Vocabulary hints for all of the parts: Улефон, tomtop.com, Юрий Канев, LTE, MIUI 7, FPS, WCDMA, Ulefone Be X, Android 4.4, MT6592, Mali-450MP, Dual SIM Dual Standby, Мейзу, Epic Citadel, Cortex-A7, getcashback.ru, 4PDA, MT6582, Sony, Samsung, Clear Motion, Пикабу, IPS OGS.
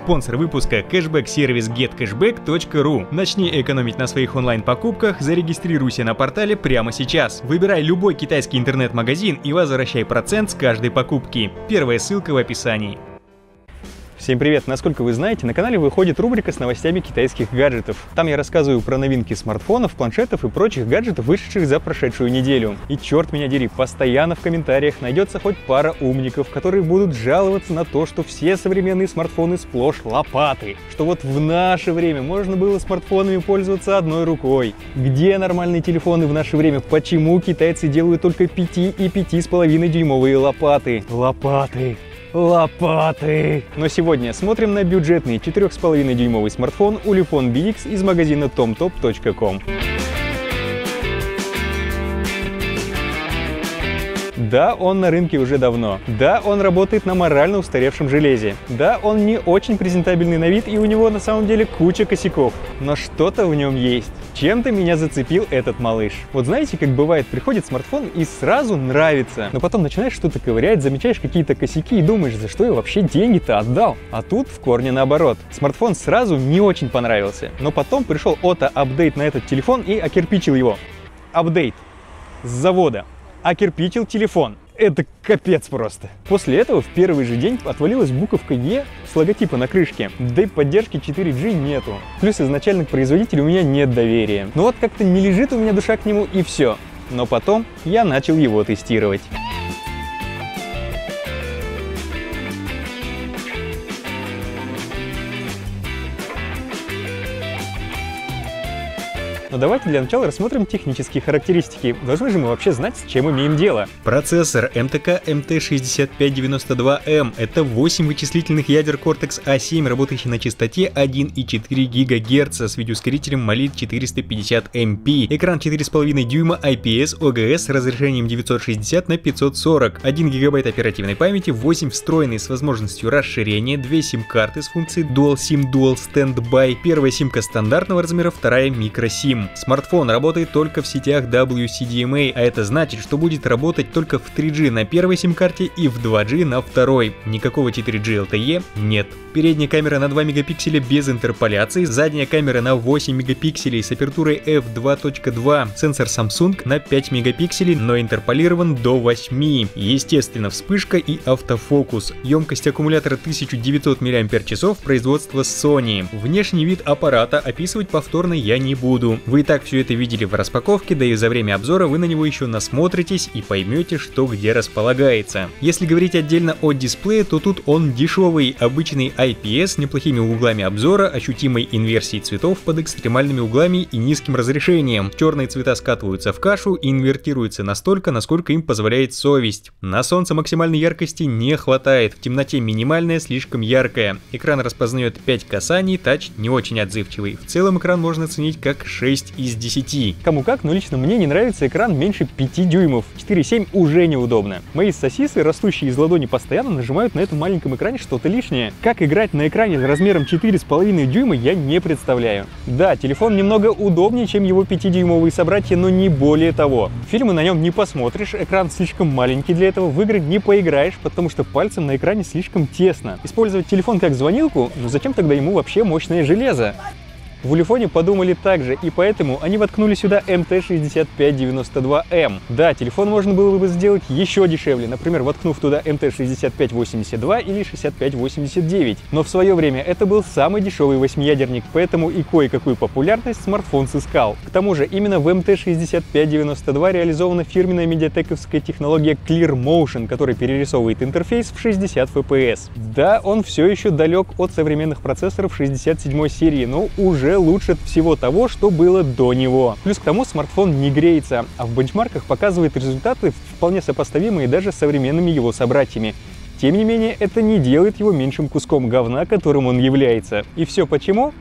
Спонсор выпуска — кэшбэк-сервис getcashback.ru. Начни экономить на своих онлайн-покупках, зарегистрируйся на портале прямо сейчас. Выбирай любой китайский интернет-магазин и возвращай процент с каждой покупки. Первая ссылка в описании. Всем привет! Насколько вы знаете, на канале выходит рубрика с новостями китайских гаджетов. Там я рассказываю про новинки смартфонов, планшетов и прочих гаджетов, вышедших за прошедшую неделю. И черт меня дери, постоянно в комментариях найдется хоть пара умников, которые будут жаловаться на то, что все современные смартфоны сплошь лопаты. Что вот в наше время можно было смартфонами пользоваться одной рукой. Где нормальные телефоны в наше время? Почему китайцы делают только 5 и 5,5 дюймовые лопаты? Лопаты! Но сегодня смотрим на бюджетный 4,5-дюймовый смартфон Ulefone Be X из магазина tomtop.com. Да, он на рынке уже давно. Да, он работает на морально устаревшем железе. Да, он не очень презентабельный на вид, и у него на самом деле куча косяков. Но что-то в нем есть. Чем-то меня зацепил этот малыш. Вот знаете, как бывает, приходит смартфон и сразу нравится. Но потом начинаешь что-то ковырять, замечаешь какие-то косяки и думаешь, за что я вообще деньги-то отдал? А тут в корне наоборот. Смартфон сразу не очень понравился. Но потом пришел ото-апдейт на этот телефон и окирпичил его. Апдейт. С завода. Окирпичил телефон. Это капец просто. После этого в первый же день отвалилась буковка «Е» с логотипа на крышке. Да и поддержки 4G нету. Плюс изначально к производителю у меня нет доверия. Ну вот как-то не лежит у меня душа к нему, и все. Но потом я начал его тестировать. Но давайте для начала рассмотрим технические характеристики. Должны же мы вообще знать, с чем имеем дело. Процессор MTK MT6592M. Это 8 вычислительных ядер Cortex-A7, работающий на частоте 1,4 ГГц с видеоускорителем Mali-450MP. Экран 4,5 дюйма IPS OGS с разрешением 960 на 540. 1 ГБ оперативной памяти, 8 встроенные с возможностью расширения, 2 сим-карты с функцией Dual SIM Dual Standby. Первая симка стандартного размера, вторая микросим. Смартфон работает только в сетях WCDMA, а это значит, что будет работать только в 3G на первой сим-карте и в 2G на второй. Никакого 4G LTE нет. Передняя камера на 2 мегапикселя без интерполяции, задняя камера на 8 мегапикселей с апертурой f2.2, сенсор Samsung на 5 мегапикселей, но интерполирован до 8. Естественно, вспышка и автофокус. Емкость аккумулятора 1900 мАч, производство Sony. Внешний вид аппарата описывать повторно я не буду. Вы и так все это видели в распаковке, да и за время обзора вы на него еще насмотритесь и поймете, что где располагается. Если говорить отдельно о дисплее, то тут он дешевый, обычный IPS с неплохими углами обзора, ощутимой инверсией цветов под экстремальными углами и низким разрешением. Черные цвета скатываются в кашу и инвертируются настолько, насколько им позволяет совесть. На солнце максимальной яркости не хватает, в темноте минимальная, слишком яркая. Экран распознает 5 касаний, тач не очень отзывчивый. В целом экран можно оценить как 6 из 10. Кому как, но лично мне не нравится экран меньше 5 дюймов. 4,7 уже неудобно. Мои сосисы, растущие из ладони, постоянно нажимают на этом маленьком экране что-то лишнее. Как играть на экране размером 4,5 дюйма, я не представляю. Да, телефон немного удобнее, чем его 5-дюймовые собратья, но не более того. Фильмы на нем не посмотришь, экран слишком маленький для этого, в игры не поиграешь, потому что пальцем на экране слишком тесно. Использовать телефон как звонилку? Ну зачем тогда ему вообще мощное железо? В Улефоне подумали так же, и поэтому они воткнули сюда MT6592M. Да, телефон можно было бы сделать еще дешевле, например, воткнув туда MT6582 или 6589. Но в свое время это был самый дешевый восьмиядерник, поэтому и кое-какую популярность смартфон сыскал. К тому же, именно в MT6592 реализована фирменная медиатековская технология Clear Motion, которая перерисовывает интерфейс в 60 FPS. Да, он все еще далек от современных процессоров 67 серии, но уже лучше всего того, что было до него. Плюс к тому смартфон не греется, а в бенчмарках показывает результаты, вполне сопоставимые даже с современными его собратьями. Тем не менее, это не делает его меньшим куском говна, которым он является. И все почему?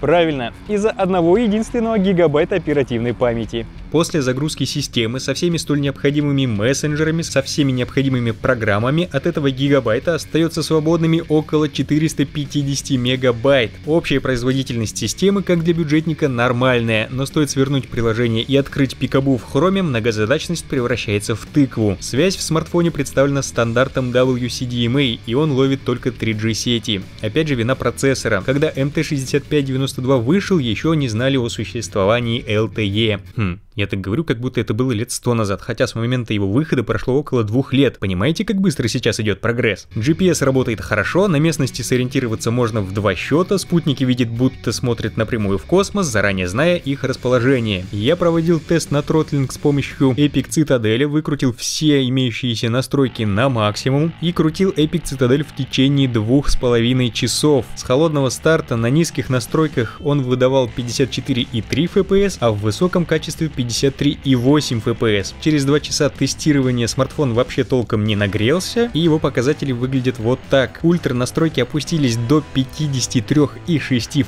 Правильно, из-за одного единственного гигабайта оперативной памяти. После загрузки системы со всеми столь необходимыми мессенджерами, со всеми необходимыми программами от этого гигабайта остается свободными около 450 мегабайт. Общая производительность системы, как для бюджетника, нормальная, но стоит свернуть приложение и открыть пикабу в хроме, многозадачность превращается в тыкву. Связь в смартфоне представлена стандартом WCDMA, и он ловит только 3G сети. Опять же, вина процессора. Когда MT6592 вышел, еще не знали о существовании LTE. Я так говорю, как будто это было лет 100 назад, хотя с момента его выхода прошло около 2 лет. Понимаете, как быстро сейчас идет прогресс? GPS работает хорошо, на местности сориентироваться можно в 2 счета, спутники видят, будто смотрят напрямую в космос, заранее зная их расположение. Я проводил тест на тротлинг с помощью Epic Citadel, выкрутил все имеющиеся настройки на максимум и крутил Epic Citadel в течение 2,5 часов. С холодного старта на низких настройках он выдавал 54,3 FPS, а в высоком качестве 53,8 FPS. Через 2 часа тестирования смартфон вообще толком не нагрелся, и его показатели выглядят вот так. Ультра настройки опустились до 53,6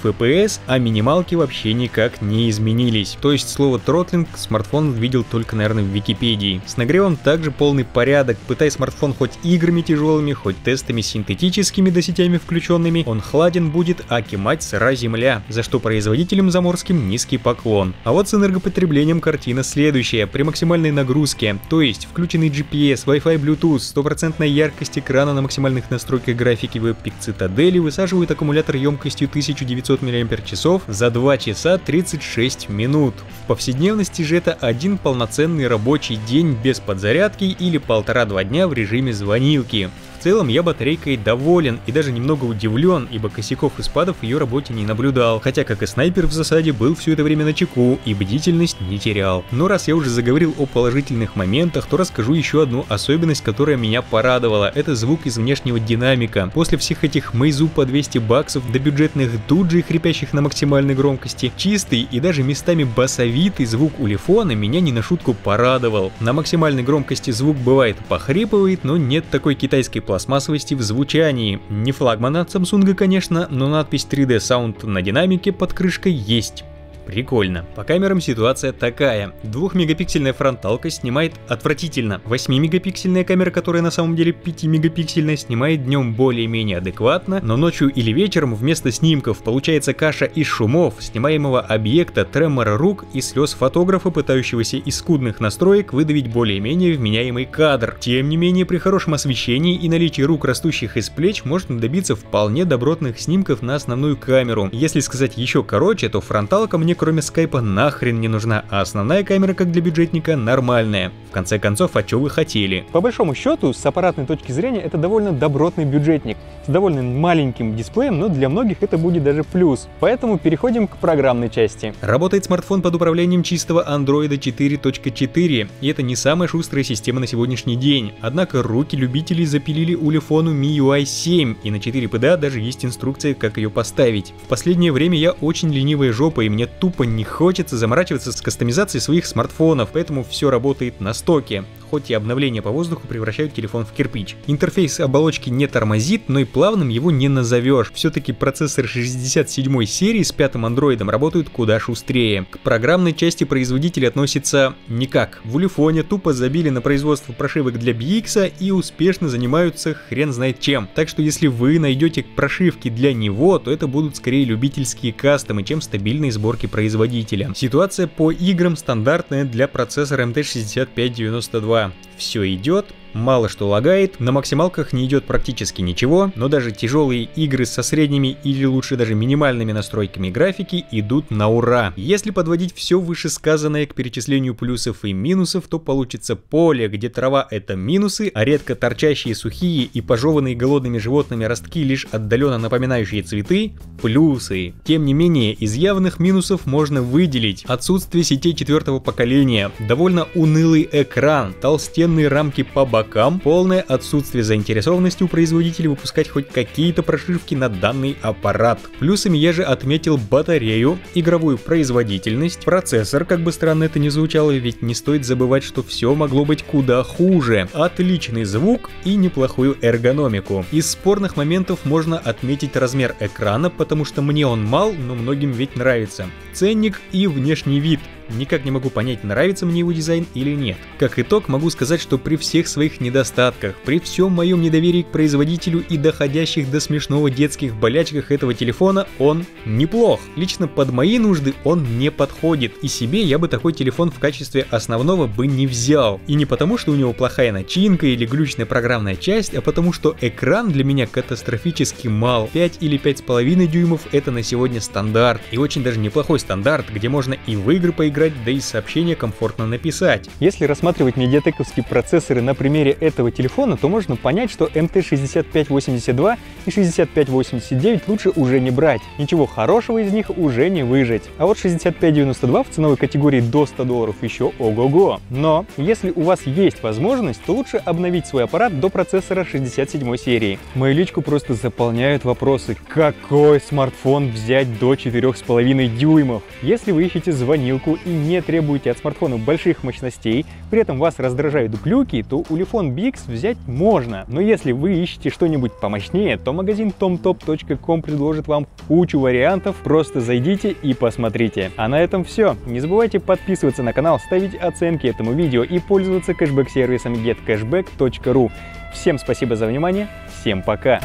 FPS, а минималки вообще никак не изменились. То есть слово тротлинг смартфон видел только, наверное, в Википедии. С нагревом также полный порядок. Пытай смартфон хоть играми тяжелыми, хоть тестами синтетическими до сетями включенными, он хладен будет, аки мать сыра земля, за что производителям заморским низкий поклон. А вот с энергопотреблением картина следующая. При максимальной нагрузке, то есть включенный GPS, Wi-Fi, Bluetooth, 100% яркость экрана на максимальных настройках графики в Epic Citadel высаживают аккумулятор емкостью 1900 мАч за 2 часа 36 минут. В повседневности же это один полноценный рабочий день без подзарядки или 1,5-2 дня в режиме звонилки. В целом я батарейкой доволен и даже немного удивлен, ибо косяков и спадов в ее работе не наблюдал, хотя как и снайпер в засаде был все это время начеку и бдительность не терял. Но раз я уже заговорил о положительных моментах, то расскажу еще одну особенность, которая меня порадовала. Это звук из внешнего динамика. После всех этих мейзу по 200 баксов до бюджетных дуджей, хрипящих на максимальной громкости, чистый и даже местами басовитый звук Улефона меня не на шутку порадовал. На максимальной громкости звук бывает похрипывает, но нет такой китайской пластмассовости в звучании. Не флагман от Samsung, конечно, но надпись 3D Sound на динамике под крышкой есть. Прикольно. По камерам ситуация такая. 2-мегапиксельная фронталка снимает отвратительно. 8-мегапиксельная камера, которая на самом деле 5-мегапиксельная, снимает днем более-менее адекватно, но ночью или вечером вместо снимков получается каша из шумов, снимаемого объекта, тремора рук и слез фотографа, пытающегося из скудных настроек выдавить более-менее вменяемый кадр. Тем не менее, при хорошем освещении и наличии рук, растущих из плеч, можно добиться вполне добротных снимков на основную камеру. Если сказать еще короче, то фронталка мне кроме скайпа нахрен не нужна, а основная камера, как для бюджетника, нормальная. В конце концов, а чё вы хотели? По большому счету, с аппаратной точки зрения, это довольно добротный бюджетник, с довольно маленьким дисплеем, но для многих это будет даже плюс. Поэтому переходим к программной части. Работает смартфон под управлением чистого Android 4.4, и это не самая шустрая система на сегодняшний день. Однако руки любителей запилили Ulefone MIUI 7, и на 4PDA даже есть инструкция, как ее поставить. В последнее время я очень ленивая жопа, и мне тупо не хочется заморачиваться с кастомизацией своих смартфонов, поэтому все работает на стоке, хоть и обновления по воздуху превращают телефон в кирпич. Интерфейс оболочки не тормозит, но и плавным его не назовешь. Все-таки процессоры 67 серии с 5-м андроидом работают куда шустрее. К программной части производитель относится никак. В Улефоне тупо забили на производство прошивок для BX и успешно занимаются хрен знает чем. Так что если вы найдете прошивки для него, то это будут скорее любительские кастомы, чем стабильные сборки производителя. Ситуация по играм стандартная для процессора MT6592. Все идет, мало что лагает, на максималках не идет практически ничего, но даже тяжелые игры со средними или лучше даже минимальными настройками графики идут на ура. Если подводить все вышесказанное к перечислению плюсов и минусов, то получится поле, где трава — это минусы, а редко торчащие сухие и пожеванные голодными животными ростки, лишь отдаленно напоминающие цветы, плюсы. Тем не менее, из явных минусов можно выделить отсутствие сетей 4-го поколения, довольно унылый экран, толстенные рамки по бокам, полное отсутствие заинтересованности у производителей выпускать хоть какие-то прошивки на данный аппарат. Плюсами я же отметил батарею, игровую производительность, процессор, как бы странно это ни звучало, ведь не стоит забывать, что все могло быть куда хуже, отличный звук и неплохую эргономику. Из спорных моментов можно отметить размер экрана, потому что мне он мал, но многим ведь нравится, ценник и внешний вид. Никак не могу понять, нравится мне его дизайн или нет. Как итог, могу сказать, что при всех своих недостатках, при всем моем недоверии к производителю и доходящих до смешного детских болячках этого телефона, он неплох. Лично под мои нужды он не подходит, и себе я бы такой телефон в качестве основного бы не взял. И не потому, что у него плохая начинка или глючная программная часть, а потому, что экран для меня катастрофически мал. 5 или 5,5 дюймов это на сегодня стандарт, и очень даже неплохой стандарт, где можно и в игры поиграть, да и сообщения комфортно написать. Если рассматривать медиатековские процессоры на примере этого телефона, то можно понять, что MT6582 и 6589 лучше уже не брать, ничего хорошего из них уже не выжать. А вот 6592 в ценовой категории до $100 еще ого-го. Но если у вас есть возможность, то лучше обновить свой аппарат до процессора 67 серии. Мою личку просто заполняют вопросы, какой смартфон взять до 4,5 дюймов. Если вы ищете звонилку и не требуете от смартфона больших мощностей, при этом вас раздражают глюки, то Ulefone Be X взять можно. Но если вы ищете что-нибудь помощнее, то магазин tomtop.com предложит вам кучу вариантов, просто зайдите и посмотрите. А на этом все. Не забывайте подписываться на канал, ставить оценки этому видео и пользоваться кэшбэк-сервисом getcashback.ru. Всем спасибо за внимание, всем пока!